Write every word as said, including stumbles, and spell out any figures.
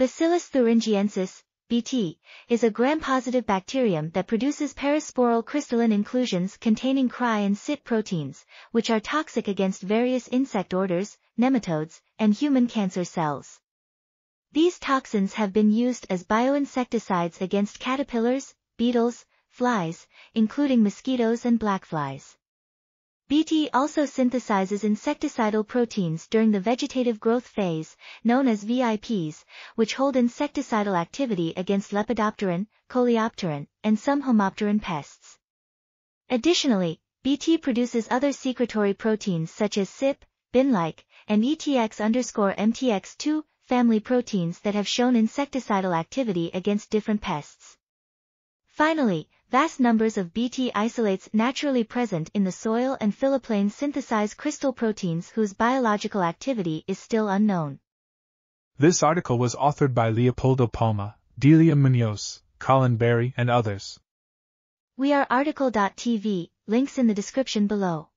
Bacillus thuringiensis, B T, is a gram-positive bacterium that produces parasporal crystalline inclusions containing Cry and Cyt proteins, which are toxic against various insect orders, nematodes, and human cancer cells. These toxins have been used as bioinsecticides against caterpillars, beetles, flies, including mosquitoes and blackflies. B T also synthesizes insecticidal proteins during the vegetative growth phase, known as V I Ps, which hold insecticidal activity against lepidopteran, coleopteran, and some homopteran pests. Additionally, B T produces other secretory proteins such as Sip, Bin-like, and E T X M T X two family proteins that have shown insecticidal activity against different pests. Finally, vast numbers of B T isolates naturally present in the soil and phyloplane synthesize crystal proteins whose biological activity is still unknown. This article was authored by Leopoldo Palma della Munoz, Colin Berry, and others. We are article dot T V, links in the description below.